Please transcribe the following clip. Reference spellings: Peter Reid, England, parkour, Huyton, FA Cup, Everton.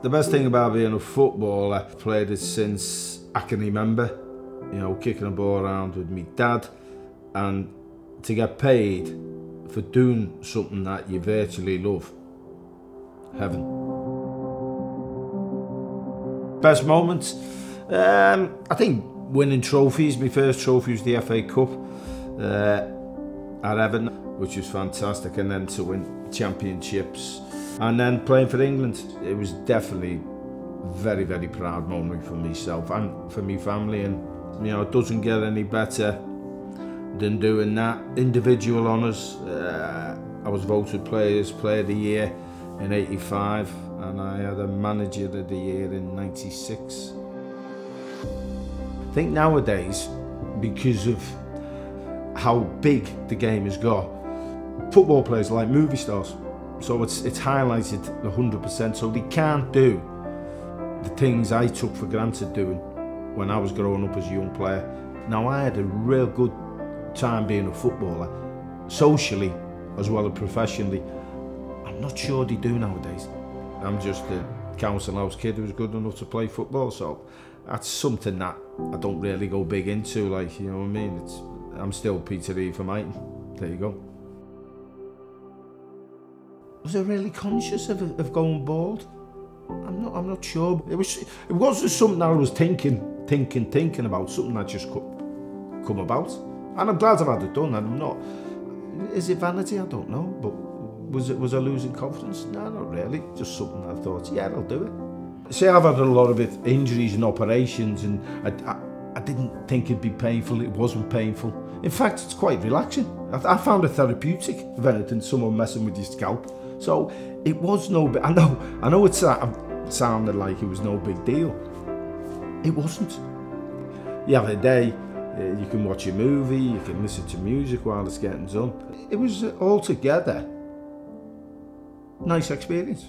The best thing about being a footballer, I've played it since I can remember. You know, kicking a ball around with me dad, and to get paid for doing something that you virtually love. Heaven. Best moments? I think winning trophies. My first trophy was the FA Cup at Everton, which was fantastic, and then to win championships. And then playing for England, it was definitely very, very proud moment for myself and for my family. And you know, it doesn't get any better than doing that. Individual honours. I was voted Player of the Year in '85, and I had a Manager of the Year in '96. I think nowadays, because of how big the game has got, football players are like movie stars. So it's highlighted 100%. So they can't do the things I took for granted doing when I was growing up as a young player. Now, I had a real good time being a footballer, socially as well as professionally. I'm not sure they do nowadays. I'm just a council house kid who was good enough to play football, so that's something that I don't really go big into, like, you know what I mean? I'm still Peter Reid from Huyton. There you go. Was I really conscious of going bald? I'm not sure. It wasn't something I was thinking about, something that just come about. And I'm glad I've had it done, and I'm not. Is it vanity? I don't know. But was I losing confidence? No, not really. Just something I thought, yeah, I'll do it. See, I've had a lot of injuries and operations, and I didn't think it'd be painful. It wasn't painful. In fact, it's quite relaxing. I found it therapeutic, if anything, someone messing with your scalp. So it was no big, I know it sounded like it was no big deal. It wasn't. You have a day, you can watch a movie, you can listen to music while it's getting done. It was altogether nice experience.